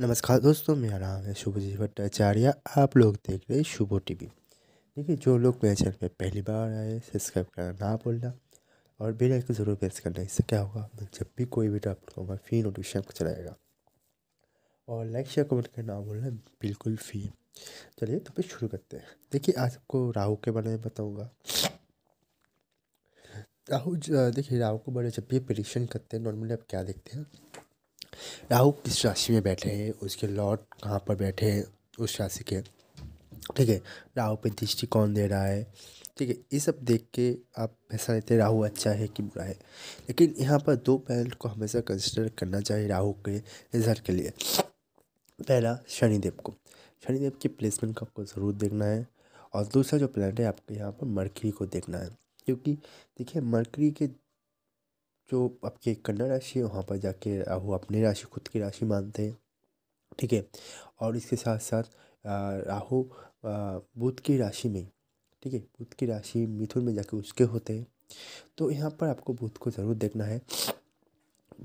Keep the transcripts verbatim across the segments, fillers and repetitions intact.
नमस्कार दोस्तों, मेरा नाम है शुभजीत भट्टाचार्य। आप लोग देख रहे हैं शुभो टी। देखिए, जो लोग मेरे चैनल पर पहली बार आए सब्सक्राइब करना ना भूलना और बेल आइकन ज़रूर प्रेस करना। इससे क्या होगा, जब भी कोई वीडियो अपलोड होगा फ्री नोटिफिकेशन आपको चलाएगा। और लाइक शेयर कमेंट करना ना भूलना, बिल्कुल फ्री। चलिए तो फिर शुरू करते हैं। देखिए, आज आपको राहू के बारे में बताऊँगा। राहू, देखिए राहू को बड़े जब भी प्रेडिक्शन करते हैं नॉर्मली आप क्या देखते हैं, राहु किस राशि में बैठे हैं, उसके लॉर्ड कहाँ पर बैठे हैं उस राशि के, ठीक है, राहु पे दृष्टि कौन दे रहा है, ठीक है, ये सब देख के आप फैसला लेते हैं राहु अच्छा है कि बुरा है। लेकिन यहाँ पर दो पॉइंट को हमेशा कंसिडर करना चाहिए राहु के रिजल्ट के लिए। पहला, शनिदेव को, शनिदेव के प्लेसमेंट को आपको ज़रूर देखना है। और दूसरा जो प्लैनेट है आपके यहाँ पर मरकरी को देखना है, क्योंकि देखिए मरकरी के जो आपके कन्या राशि है वहाँ पर जाके राहु अपनी राशि खुद की राशि मानते हैं, ठीक है। और इसके साथ साथ राहु बुध की राशि में, ठीक है, बुध की राशि मिथुन में जाके उसके होते हैं। तो यहाँ पर आपको बुध को ज़रूर देखना है।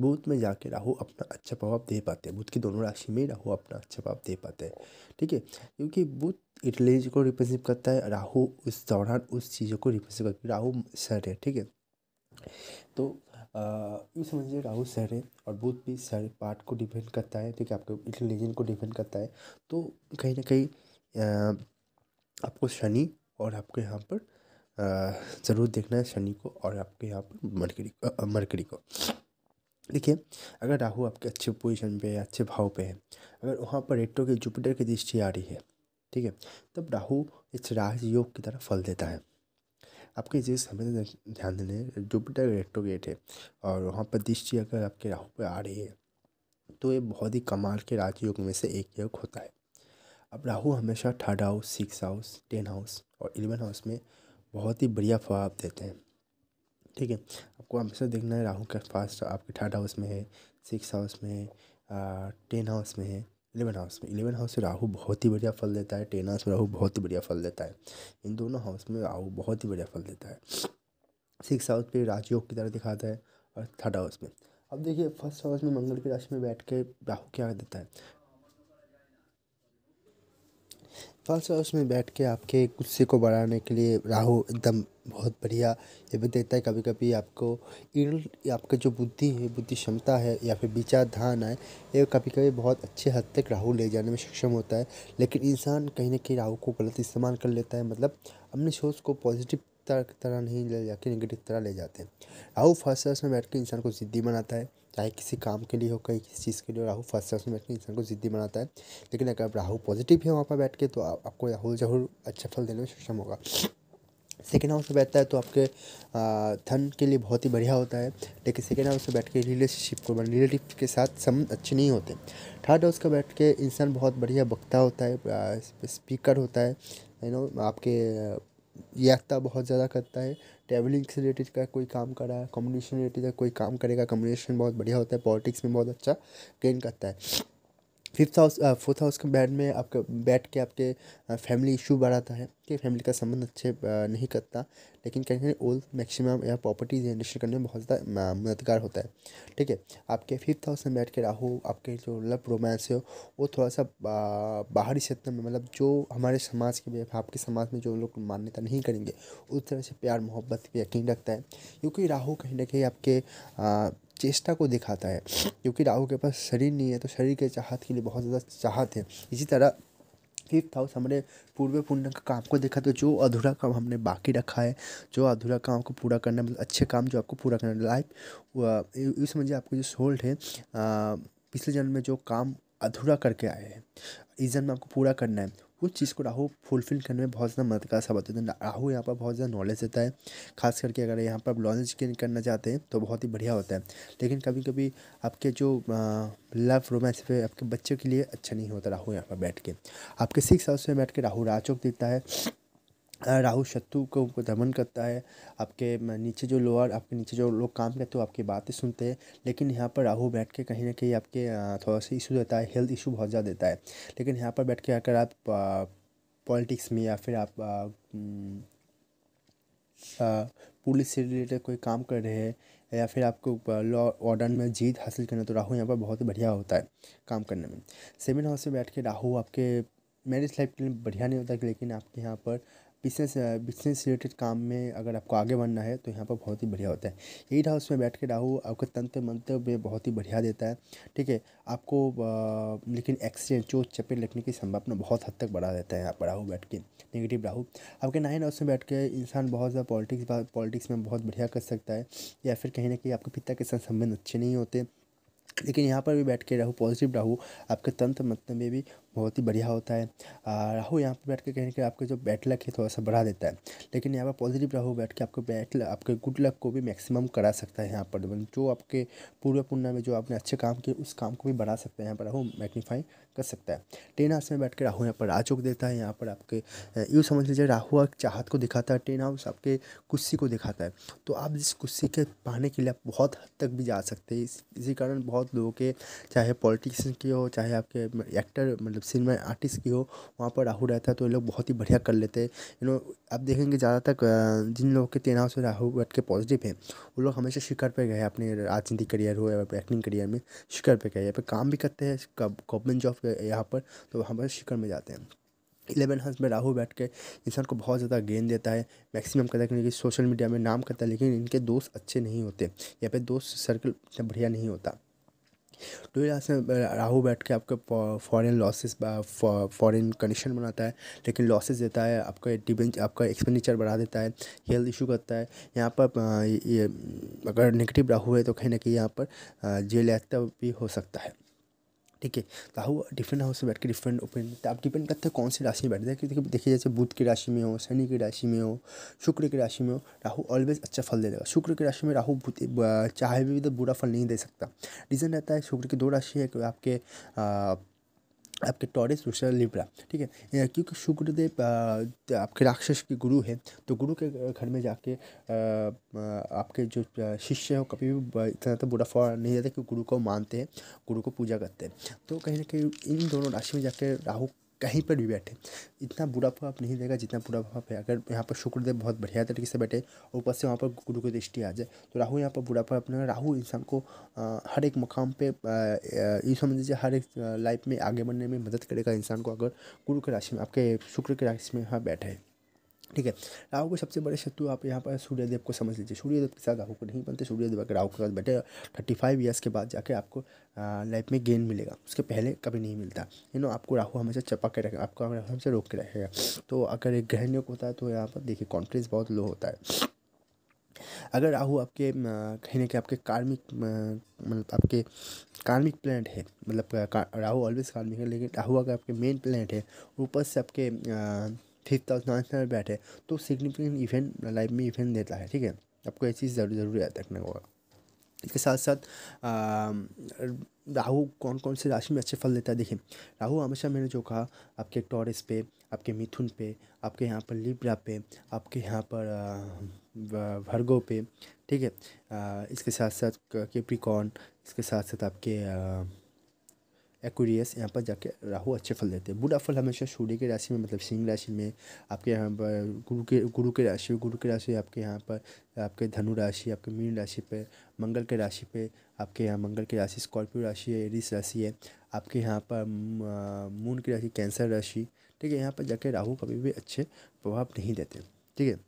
बुध में जाके राहु अपना अच्छा प्रभाव दे पाते हैं, बुध की दोनों राशि में राहु अपना अच्छा प्रभाव दे पाते हैं, ठीक है, क्योंकि बुध इटलीज को रिप्रेजेंट करता है, राहु उस दौरान उस चीज़ों को रिप्रेजेंट करता है। राहु सर है, ठीक है, तो ये समझिए राहु सर है और बुध भी सर पार्ट को डिपेंड करता है, ठीक है, आपके इंटेलिजेंस को डिपेंड करता है। तो कहीं ना कहीं आपको शनि और आपके यहाँ पर ज़रूर देखना है शनि को और आपके यहाँ पर मरकरी मरकरी को। देखिए, अगर राहु आपके अच्छे पोजीशन पे है, अच्छे भाव पे है, अगर वहाँ पर रेट्रो के जुपीटर की दृष्टि आ रही है, ठीक है, तब राहु इस राजयोग की तरह फल देता है। आपके जिस हमें ध्यान देने जुपीटर रेट्रोग्रेड है और वहाँ पर दृष्टि अगर आपके राहु पर आ रही है तो ये बहुत ही कमाल के राजयोग में से एक योग होता है। अब राहु हमेशा third house, six house, ten house और इलेवन हाउस में बहुत ही बढ़िया प्रभाव देते हैं, ठीक है। आपको हमेशा देखना है राहु का फास्ट आपके थर्ड हाउस में है, सिक्स हाउस में है, टेन हाउस में है, इलेवन हाउस में। इलेवन हाउस में राहु बहुत ही बढ़िया फल देता है, टेन हाउस में राहु बहुत ही बढ़िया फल देता है, इन दोनों हाउस में राहु बहुत ही बढ़िया फल देता है। सिक्स हाउस पे राजयोग की तरह दिखाता है और थर्ड हाउस में। अब देखिए, फर्स्ट हाउस में मंगल की राशि में बैठ के राहु क्या देता है, फर्स्ट हाउस में बैठ के आपके गुस्से को बढ़ाने के लिए राहु एकदम बहुत बढ़िया ये भी देता है। कभी कभी आपको आपका जो बुद्धि है, बुद्धि क्षमता है या फिर विचारधारा है, ये कभी कभी बहुत अच्छे हद तक राहु ले जाने में सक्षम होता है। लेकिन इंसान कहीं ना कहीं राहु को गलत इस्तेमाल कर लेता है, मतलब अपनी सोच को पॉजिटिव तरह नहीं ले जाके नेगेटिव तरह ले जाते हैं। राहु फर्स्ट हाउस में बैठ के इंसान को ज़िद्दी बनाता है, चाहे किसी काम के लिए हो, कहीं किसी चीज़ के लिए, राहु फर्स्ट हाउस में बैठ के इंसान को ज़िद्दी बनाता है। लेकिन अगर आप राहु पॉजिटिव है वहाँ पर बैठ के तो आप, आपको राहु जरूर अच्छा फल देने में सक्षम होगा। सेकेंड हाउस में बैठता है तो आपके धन के लिए बहुत ही बढ़िया होता है, लेकिन सेकेंड हाउस में बैठ के रिलेशनशिप को बन रिलेटिव के साथ संबंध अच्छे नहीं होते। थर्ड हाउस का बैठ के इंसान बहुत बढ़िया वक्ता होता है, स्पीकर होता है, यू नो आपके यात्रा बहुत ज़्यादा करता है, ट्रैवलिंग से रिलेटेड का कोई काम कर रहा है, कम्युनिकेशन रिलेटेड का कोई काम करेगा, कम्युनिकेशन बहुत बढ़िया होता है, पॉलिटिक्स में बहुत अच्छा गेन करता है। फिफ्थ हाउस फोर्थ हाउस के बैठ में आपके बैठ के आपके फैमिली इशू बढ़ाता है कि फैमिली का संबंध अच्छे नहीं करता, लेकिन कहीं कहीं ओल्ड मैक्सिमम या प्रॉपर्टी जनरेशन करने में बहुत ज़्यादा मददगार होता है, ठीक है। आपके फिफ्थ हाउस में बैठ के राहु आपके जो लव रोमांस है वो थोड़ा सा बाहरी क्षेत्र में, मतलब जो हमारे समाज के आपके समाज में जो लोग मान्यता नहीं करेंगे उस तरह से प्यार मोहब्बत पर यकीन रखता है, क्योंकि राहु कहीं ना कहीं आपके चेष्टा को दिखाता है। क्योंकि राहु के पास शरीर नहीं है तो शरीर के चाहत के लिए बहुत ज़्यादा चाहत है। इसी तरह फिफ्थ हाउस हमारे पूर्व पुण्य का काम को देखा, तो जो अधूरा काम हमने बाकी रखा है, जो अधूरा काम को पूरा करना, मतलब अच्छे काम जो आपको पूरा करना लाइफ, इस समझिए आपको जो सोल्ड है पिछले जन्म में जो काम अधूरा करके आए हैं इस जन्म में आपको पूरा करना है, उस चीज़ को राहु फुलफिल करने में बहुत ज़्यादा मददगार साबित होता है। राहु यहाँ पर बहुत ज़्यादा नॉलेज देता है, खास करके अगर यहाँ पर आप नॉलेज गेन करना चाहते हैं तो बहुत ही बढ़िया होता है। लेकिन कभी कभी आपके जो लव रोमांस पे आपके बच्चों के लिए अच्छा नहीं होता राहु यहाँ पर बैठ के। आपके सिक्स हाउस में बैठ के राहु राजयोग देता है, राहु शत्रु को दमन करता है, आपके नीचे जो लोअर आपके नीचे जो लोग काम करते हो आपकी बातें सुनते हैं। लेकिन यहाँ पर राहु बैठ के कहीं ना कहीं आपके थोड़ा सा इशू देता है, हेल्थ इशू बहुत ज़्यादा देता है। लेकिन यहाँ पर बैठ के अगर आप पॉलिटिक्स में या फिर आप आ, आ, पुलिस से रिलेटेड कोई काम कर रहे हैं या फिर आपको लॉ ऑर्डर में जीत हासिल करना, तो राहू यहाँ पर बहुत ही बढ़िया होता है काम करने में। सेवन हाउस में बैठ के राहू आपके मैरिज लाइफ के लिए बढ़िया नहीं होता, लेकिन आपके यहाँ पर बिजनेस बिजनेस रिलेटेड काम में अगर आपको आगे बढ़ना है तो यहाँ पर बहुत ही बढ़िया होता है। एट हाउस में बैठ के राहू आपको तंत्र मंत्र में बहुत ही बढ़िया देता है, ठीक है आपको आ, लेकिन एक्सीडेंट चोट चपेट लगने की संभावना बहुत हद तक बढ़ा देता है यहाँ पर राहू बैठ के, नेगेटिव राहू। आपके नाइन हाउस में बैठ के इंसान बहुत ज़्यादा पॉलिटिक्स पॉलिटिक्स में बहुत बढ़िया कर सकता है, या फिर कहीं ना कहीं आपके पिता के साथ संबंध अच्छे नहीं होते, लेकिन यहाँ पर भी बैठ के राहू पॉजिटिव राहू आपके तंत्र मंत्र में भी बहुत ही बढ़िया होता है। राहू यहाँ पर बैठ के कहने के आपके जो बैड लक है थोड़ा सा बढ़ा देता है, लेकिन यहाँ पर पॉजिटिव राहू बैठ के आपके बैड लक आपके गुड लक को भी मैक्सिमम करा सकता है। यहाँ पर जो आपके पूर्व पुण्य में जो आपने अच्छे काम किए उस काम को भी बढ़ा सकते हैं, यहाँ पर राहू मैग्नीफाई कर सकता है। टेन हाउस में बैठ के राहू यहाँ पर राजयोग देता है, यहाँ पर आपके यूँ समझ लीजिए राहू आपकी चाहत को दिखाता है, टेन हाउस आपके कुर्सी को दिखाता है, तो आप जिस कुर्सी के पाने के लिए आप बहुत हद तक भी जा सकते हैं। इसी कारण बहुत लोगों के चाहे पॉलिटिशियन की हो चाहे आपके एक्टर मतलब सिनेमा आर्टिस्ट की हो, वहाँ पर राहू रहता है तो ये लोग बहुत ही बढ़िया कर लेते हैं। यू नो आप देखेंगे ज़्यादातर जिन लोगों के तेनाव से राहू बैठ के पॉजिटिव हैं वो लोग हमेशा शिखर पे गए, अपने राजनीतिक करियर हो या एक्टिंग करियर में शिखर पे गए, यहाँ पर काम भी करते हैं गवर्नमेंट जॉब यहाँ पर, तो हम शिखर में जाते हैं। इलेवन हाउस में राहू बैठ के इंसान को बहुत ज़्यादा गेन देता है, मैक्सिमम करता है क्योंकि सोशल मीडिया में नाम करता है, लेकिन इनके दोस्त अच्छे नहीं होते, यहाँ पे दोस्त सर्कल बढ़िया नहीं होता। ट्वेल्थ हाउस में राहू बैठ के आपका फॉरेन लॉसेस फॉरेन कनेक्शन बनाता है, लेकिन लॉसेस देता है, आपका डिबेंच आपका एक्सपेंडिचर बढ़ा देता है, हेल्थ इशू करता है। यहाँ पर ये अगर नेगेटिव राहू है तो कहीं ना कहीं यहाँ पर जेल यात्रा भी हो सकता है, ठीक है। राहू डिफरेंट हाउस में बैठ के डिफरेंट ओपिनियन आप डिपेंड करते हैं कौन सी राशि में बैठते हैं, क्योंकि देखिए जैसे बुध की राशि में हो, शनि की राशि में हो, शुक्र की राशि में हो, राहू ऑलवेज अच्छा फल दे देगा। शुक्र की राशि में राहू चाहे भी तो बुरा फल नहीं दे सकता। रीज़न रहता है शुक्र की दो राशि है आपके आ, आपके टॉरस दूसरा लिब्रा, ठीक है, क्योंकि शुक्रदेव आपके राक्षस के गुरु है, तो गुरु के घर में जाके आपके जो शिष्य हो कभी भी इतना तो बुरा फल नहीं देते, क्योंकि गुरु को मानते हैं, गुरु को पूजा करते हैं। तो कहीं ना कहीं इन दोनों राशि में जाके राहु कहीं पर भी बैठे इतना बुरा भाव नहीं देगा जितना बुरा भाव है। अगर यहाँ पर शुक्रदेव बहुत बढ़िया तरीके से बैठे और ऊपर से वहाँ पर गुरु की दृष्टि आ जाए तो राहु यहाँ पर बुरा भाव अपना राहु इंसान को आ, हर एक मुकाम पे ये समझ लीजिए हर एक लाइफ में आगे बढ़ने में मदद करेगा इंसान को, अगर गुरु की राशि में आपके शुक्र की राशि में यहाँ बैठे है, ठीक है। राहु के सबसे बड़े शत्रु आप यहाँ पर सूर्यदेव को समझ लीजिए, सूर्यदेव के साथ राहु को नहीं बनते, सूर्यदेव अगर राहु के साथ बैठे थर्टी फाइव ईयर्स के बाद जाके आपको लाइफ में गेन मिलेगा, उसके पहले कभी नहीं मिलता। यू नो आपको राहु हमेशा चपा के रखेगा, आपको हमेशा रोक के रखेगा। तो अगर एक ग्रहण योग होता है तो यहाँ पर देखिए कॉन्फिडेंस बहुत लो होता है। अगर राहु आपके कहीं ना कहीं आपके कार्मिक मतलब आपके कार्मिक प्लैनेट है, मतलब राहु ऑलवेज कार्मिक है, लेकिन राहु अगर आपके मेन प्लैनेट है ऊपर से आपके फिफ्थ हाउस नाइन्थ में बैठे तो सिग्निफिकेंट इवेंट लाइफ में इवेंट देता है, ठीक है, आपको ये चीज़ ज़रूर ज़रूर याद रखना होगा। इसके साथ साथ राहु कौन कौन से राशि में अच्छे फल देता है, देखिए राहु हमेशा मैंने जो कहा आपके टॉरस पे, आपके मिथुन पे, आपके यहाँ पर लिब्रा पे, आपके यहाँ पर भर्गो पे, ठीक है, इसके साथ साथ कैप्रिकॉर्न, इसके साथ साथ आपके आ, एक्वेरियस, यहाँ पर जाके राहु अच्छे फल देते हैं। बुरा फल हमेशा सूर्य की राशि में मतलब सिंह राशि में, आपके यहाँ पर गुरु के गुरु के राशि गुरु की राशि आपके यहाँ पर आपके धनु राशि, आपके मीन राशि पे, मंगल के राशि पे, आपके यहाँ मंगल की राशि स्कॉर्पियो राशि है, एरीस राशि है, आपके यहाँ पर मून की राशि कैंसर राशि, ठीक है, यहाँ पर जाके राहू कभी भी अच्छे प्रभाव नहीं देते, ठीक है।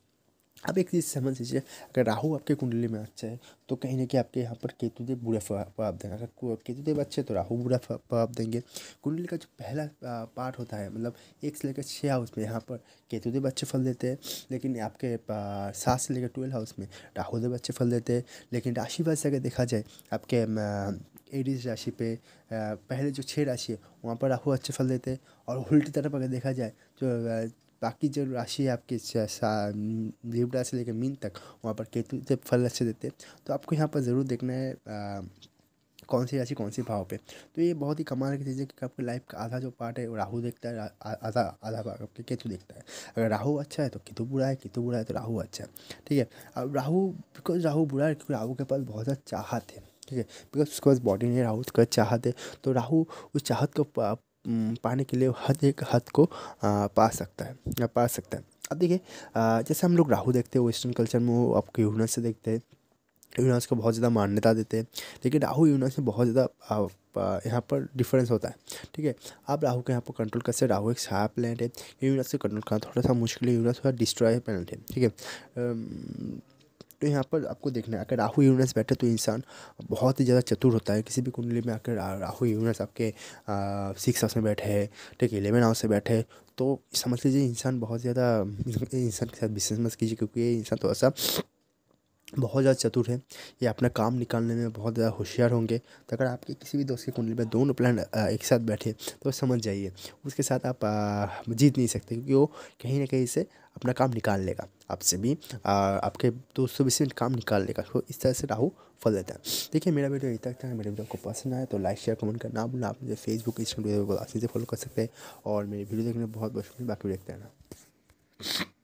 अब एक चीज़ समझ लीजिए, अगर राहु आपके कुंडली में अच्छा है तो कहीं ना कहीं आपके यहाँ पर केतुदेव बुरा प्रभाव देंगे, अगर केतुदेव अच्छे तो राहु बुरा प्रभाव देंगे। कुंडली का जो पहला पार्ट होता है मतलब एक से लेकर छः हाउस में यहाँ पर केतुदेव अच्छे फल देते हैं, लेकिन आपके सात से लेकर ट्वेल्व हाउस में राहुदेव अच्छे फल देते हैं। लेकिन राशिवार से अगर देखा जाए आपके एरीज राशि पे पहले जो छः राशि है वहाँ पर राहु अच्छे फल देते हैं, और उल्टी तरफ अगर देखा जाए तो बाकी जो राशि है आपके लिब्रा से लेकर मीन तक वहाँ पर केतु जब फल अच्छे देते हैं, तो आपको यहाँ पर ज़रूर देखना है आ, कौन सी राशि कौन सी भाव पे। तो ये बहुत ही कमाल की चीज़ है कि आपकी लाइफ का आधा जो पार्ट है वो राहु देखता है, आधा आधा आपके केतु देखता है। अगर राहु अच्छा है तो केतु बुरा है, केतु बुरा है तो राहु अच्छा है, ठीक है। अब राहु बिकॉज राहु बुरा है क्योंकि राहु के पास बहुत ज़्यादा चाहत है, ठीक है, बिकॉज उसके पास बॉडी नहीं, राहु उसके पास चाहत है, तो राहु उस चाहत को पाने के लिए हर एक हद को आ, पा सकता है पा सकता है अब देखिए जैसे हम लोग राहु देखते हैं वेस्टर्न कल्चर में, वो आपको यूरेनस से देखते हैं, यूनिवर्स को बहुत ज़्यादा मान्यता देते हैं, लेकिन राहु यूनिवर्स में बहुत ज़्यादा यहाँ पर डिफरेंस होता है। ठीक है, आप राहु को यहाँ पर कंट्रोल कर सकते। राहु एक छाया प्लेनेट है, यूनिवर्स को कंट्रोल करना थोड़ा सा मुश्किल है। यूनिवर्स थोड़ा डिस्ट्रॉय प्लेनेट है। ठीक है, तो यहाँ पर आपको देखना है, अगर राहु यूरेनस बैठे तो इंसान बहुत ही ज़्यादा चतुर होता है। किसी भी कुंडली में अगर राहु यूरेनस आपके सिक्स हाउस में बैठे है, ठीक है, इलेवन हाउस में बैठे, तो समझ लीजिए इंसान बहुत ज़्यादा, इंसान के साथ बिजनेस मत कीजिए, क्योंकि ये इंसान थोड़ा सा बहुत ज़्यादा चतुर है। ये अपना काम निकालने में बहुत ज़्यादा होशियार होंगे। तो अगर आपके किसी भी दोस्त की कुंडली में दोनों प्लैनेट एक साथ बैठे तो समझ जाइए उसके साथ आप जीत नहीं सकते, क्योंकि वो कहीं ना कहीं से अपना काम निकाल लेगा, आपसे भी आ, आपके दोस्तों भी से काम निकाल लेगा। तो इस तरह से राहु फल देता है। देखिए मेरा वीडियो यहीं तक था। मेरे वीडियो आपको पसंद आया तो लाइक शेयर कमेंट करना ना भूलना। आप मुझे फेसबुक इंस्टाग्राम बहुत आसानी से फॉलो कर सकते हैं और मेरे वीडियो देखने में बहुत बहुत बाकी देखते हैं ना।